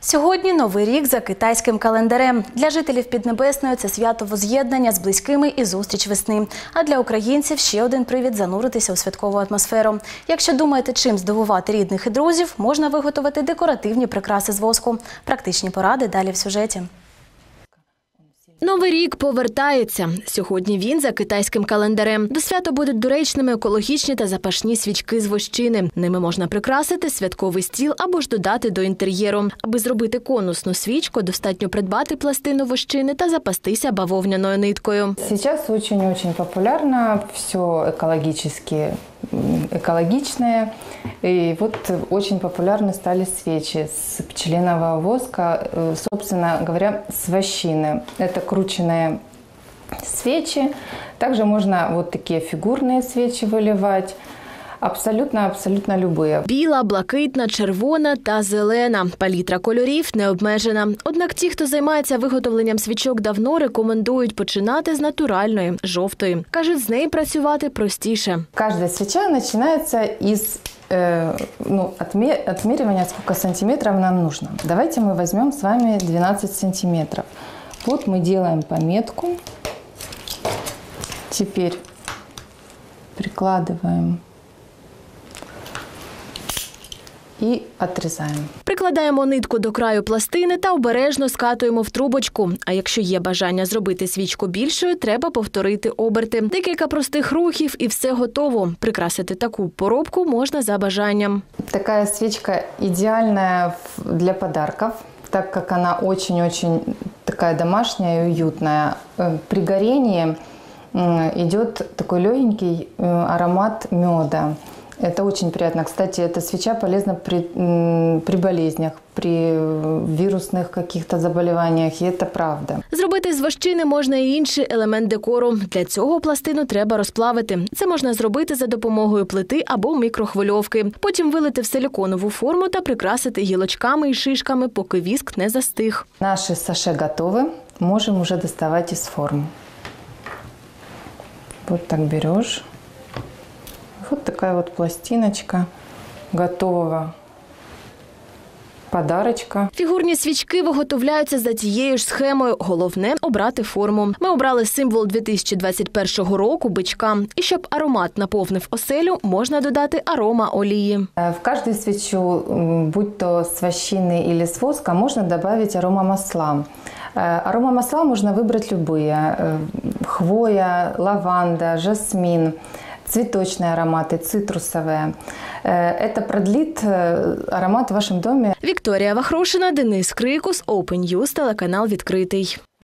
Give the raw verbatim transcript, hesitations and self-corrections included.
Сьогодні Новий рік за китайським календарем. Для жителів Піднебесної це свято воз'єднання з близькими і зустріч весни. А для українців ще один привід зануритися у святкову атмосферу. Якщо думаєте, чим здивувати рідних і друзів, можна виготовити декоративні прикраси з воску. Практичні поради далі в сюжеті. Новий рік повертається. Сьогодні він за китайським календарем. До свята будуть доречними екологічні та запашні свічки з вощини. Ними можна прикрасити святковий стіл або ж додати до інтер'єру. Аби зробити конусну свічку, достатньо придбати пластину вощини та запастися бавовняною ниткою. Зараз дуже-дуже популярно все екологічне. экологичные. И вот очень популярны стали свечи с пчелиного воска, собственно говоря, с вощины. Это крученые свечи. Также можно вот такие фигурные свечи выливать. Абсолютно-абсолютно любые. Біла, блакитна, червона та зелена. Палітра кольорів не обмежена. Однак ті, хто займається виготовленням свічок давно, рекомендують починати з натуральної, жовтої. Кажуть, з неї працювати простіше. Кожна свіча починається із ну, відмірювання, скільки сантиметрів нам потрібно. Давайте ми візьмемо з вами дванадцять сантиметрів. От ми робимо помітку. Тепер прикладаємо. І відрізаємо. Прикладаємо нитку до краю пластини та обережно скатуємо в трубочку. А якщо є бажання зробити свічку більшою, треба повторити оберти. Декілька простих рухів і все готово. Прикрасити таку поробку можна за бажанням. Така свічка ідеальна для подарунків, так як вона дуже-дуже така домашня і уютна. При горінні йде такий легенький аромат меду. Это очень приятно. Кстати, эта свеча полезна при, при болезнях, при вирусных каких-то заболеваниях, и это правда. Зробити з вощини можна і інший елемент декору. Для цього пластину треба розплавити. Це можна зробити за допомогою плити або мікрохвильовки. Потім вилити в силіконову форму та прикрасити гілочками і шишками, поки віск не застиг. Наші саше готові, можемо вже доставати з форм. Ось так береш. Вот такая вот пластиночка готова. Подарочка. Фігурні свічки виготовляються за тією ж схемою. Головне – обрати форму. Ми обрали символ дві тисячі двадцять першого року – бичка. І щоб аромат наповнив оселю, можна додати арома олії. В кожну свічу, будь-то з вощини або з воска, можна додати арома масла. Арома масла можна вибрати будь-які – хвоя, лаванда, жасмін. Цветочные ароматы, цитрусовые. Это продлит аромат в вашем доме. Вікторія Вахрушина, Денис Крикус, Open News, телеканал «Відкритий».